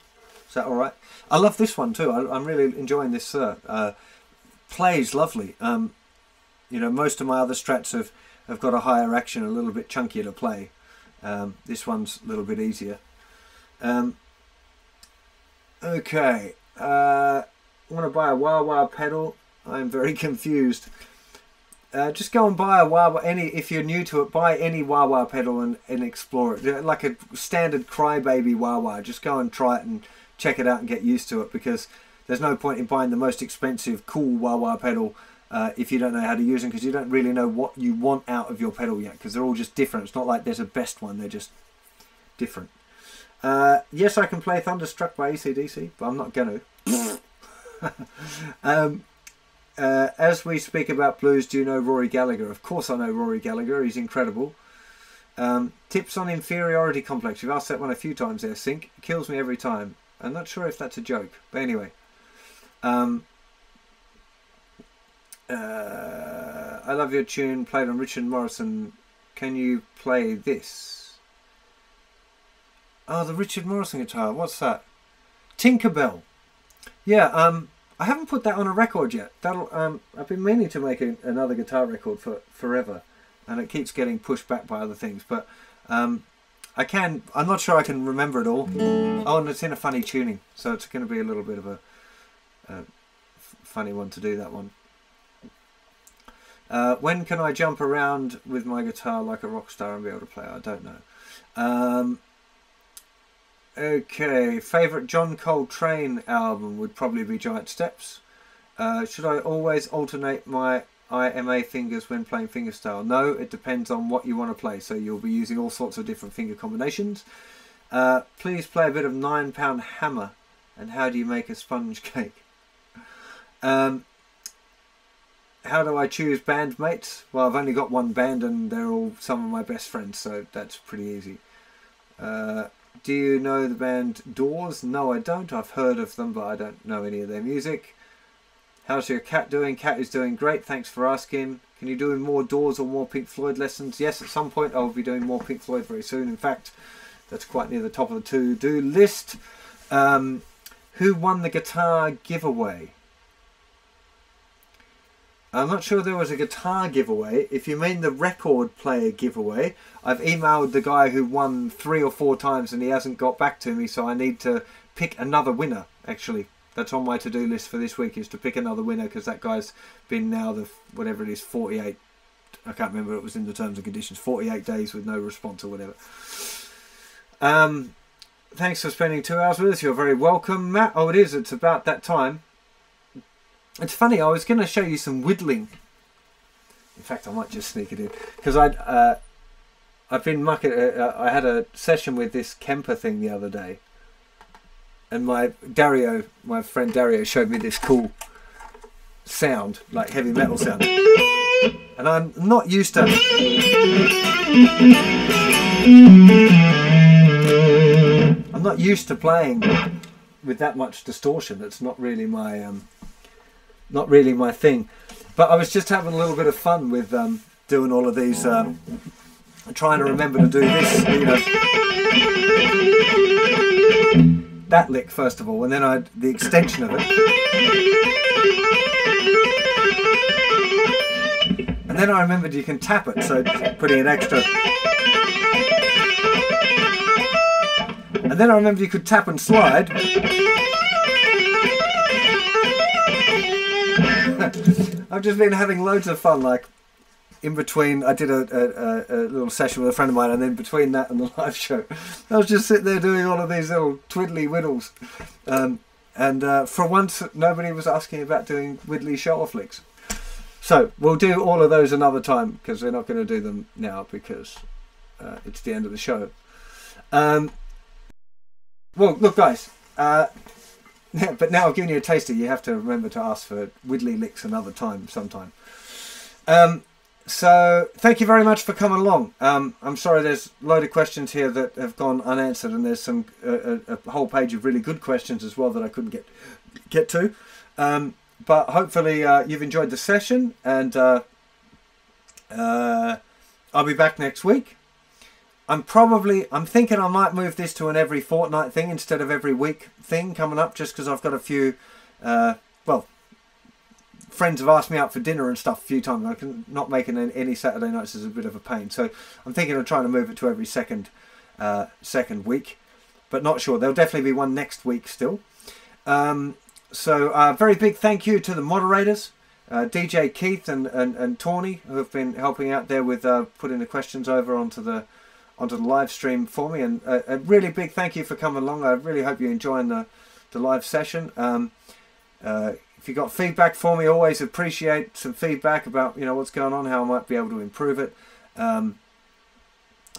Is that all right? I love this one too. I, I'm really enjoying this. Uh, uh, plays lovely. Um, You know, most of my other Strats have, have got a higher action, a little bit chunkier to play. Um, this one's a little bit easier. Um, okay, uh, want to buy a wah wah pedal? I'm very confused. Uh, just go and buy a wah wah. Any, if you're new to it, buy any wah wah pedal and, and explore it. Like a standard Crybaby wah wah. Just go and try it and check it out and get used to it, because there's no point in buying the most expensive, cool wah wah pedal Uh, if you don't know how to use them, because you don't really know what you want out of your pedal yet, because they're all just different. It's not like there's a best one, they're just different. Uh, yes, I can play Thunderstruck by A C D C, but I'm not going to. um, uh, as we speak about blues, do you know Rory Gallagher? Of course I know Rory Gallagher, he's incredible. Um, tips on inferiority complex. You've asked that one a few times there, Sink. It kills me every time. I'm not sure if that's a joke, but anyway. Um... Uh, I love your tune played on Richard Morrison. Can you play this? Oh, the Richard Morrison guitar. What's that? Tinkerbell. Yeah. Um, I haven't put that on a record yet. That'll. Um, I've been meaning to make a, another guitar record for forever, and it keeps getting pushed back by other things. But um, I can. I'm not sure I can remember it all. Oh, and it's in a funny tuning, so it's going to be a little bit of a, a funny one to do that one. Uh, when can I jump around with my guitar like a rock star and be able to play? I don't know. Um, okay, favourite John Coltrane album would probably be Giant Steps. Uh, should I always alternate my I M A fingers when playing fingerstyle? No, it depends on what you want to play. So you'll be using all sorts of different finger combinations. Uh, please play a bit of Nine Pound Hammer and How Do You Make a Sponge Cake? Um... How do I choose bandmates? Well, I've only got one band and they're all some of my best friends, so that's pretty easy. Uh, do you know the band Doors? No, I don't. I've heard of them, but I don't know any of their music. How's your cat doing? Cat is doing great. Thanks for asking. Can you do more Doors or more Pink Floyd lessons? Yes, at some point I'll be doing more Pink Floyd very soon. In fact, that's quite near the top of the to-do list. Um, who won the guitar giveaway? I'm not sure there was a guitar giveaway. If you mean the record player giveaway, I've emailed the guy who won three or four times and he hasn't got back to me, so I need to pick another winner, actually. That's on my to-do list for this week, is to pick another winner, because that guy's been now the, whatever it is, forty-eight, I can't remember, it was in the terms and conditions, forty-eight days with no response or whatever. Um, thanks for spending two hours with us. You're very welcome, Matt. Oh, it is. It's about that time. It's funny, I was going to show you some whittling. In fact, I might just sneak it in. Because I'd, uh, I've been mucking... Uh, I had a session with this Kemper thing the other day. And my Dario, my friend Dario, showed me this cool sound. Like heavy metal sound. And I'm not used to... I'm not used to playing with that much distortion. That's not really my... Um, Not really my thing, but I was just having a little bit of fun with um, doing all of these, um, trying to remember to do this, you know, that lick first of all, and then I had the extension of it, and then I remembered you can tap it, so putting an extra, and then I remembered you could tap and slide. I've just been having loads of fun. Like, in between, I did a, a, a little session with a friend of mine, and then between that and the live show, I was just sitting there doing all of these little twiddly whittles. Um, and uh, for once, nobody was asking about doing widdly show-off licks. So we'll do all of those another time, because we're not going to do them now, because uh, it's the end of the show. Um, well, look, guys. Uh, yeah, but now I've given you a taster. You have to remember to ask for widdly licks another time, sometime. Um, so thank you very much for coming along. Um, I'm sorry there's a load of questions here that have gone unanswered, and there's some uh, a, a whole page of really good questions as well that I couldn't get get to. Um, But hopefully uh, you've enjoyed the session, and uh, uh, I'll be back next week. I'm probably, I'm thinking I might move this to an every fortnight thing instead of every week thing coming up, just because I've got a few, uh, well, friends have asked me out for dinner and stuff a few times. I can not make it any Saturday nights is a bit of a pain. So I'm thinking of trying to move it to every second, uh, second week, but not sure. There'll definitely be one next week still. Um, So uh, very big thank you to the moderators, uh, D J Keith and, and, and Tawny, who have been helping out there with uh, putting the questions over onto the onto the live stream for me. And uh, a really big thank you for coming along. I really hope you're enjoying the, the live session. Um, uh, if you've got feedback for me, always appreciate some feedback about, you know, what's going on, how I might be able to improve it. Um,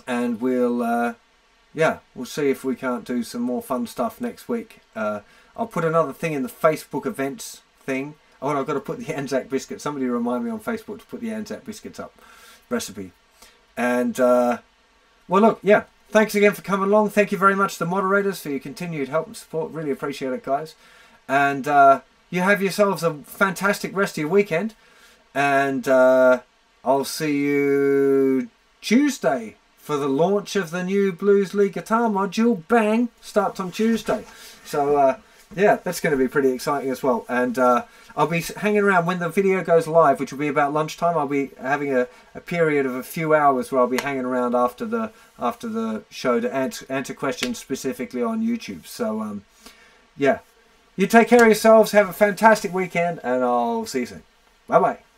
and we'll, uh, yeah, we'll see if we can't do some more fun stuff next week. Uh, I'll put another thing in the Facebook events thing. Oh, and I've got to put the Anzac biscuits. Somebody remind me on Facebook to put the Anzac biscuits up recipe. And, uh, well, look, yeah. Thanks again for coming along. Thank you very much to the moderators for your continued help and support. Really appreciate it, guys. And uh, you have yourselves a fantastic rest of your weekend. And uh, I'll see you Tuesday for the launch of the new Blues League guitar module. Bang! Starts on Tuesday. So, uh... yeah, that's going to be pretty exciting as well. And uh, I'll be hanging around when the video goes live, which will be about lunchtime. I'll be having a, a period of a few hours where I'll be hanging around after the after the show to answer, answer questions specifically on YouTube. So, um, yeah, you take care of yourselves. Have a fantastic weekend, and I'll see you soon. Bye-bye.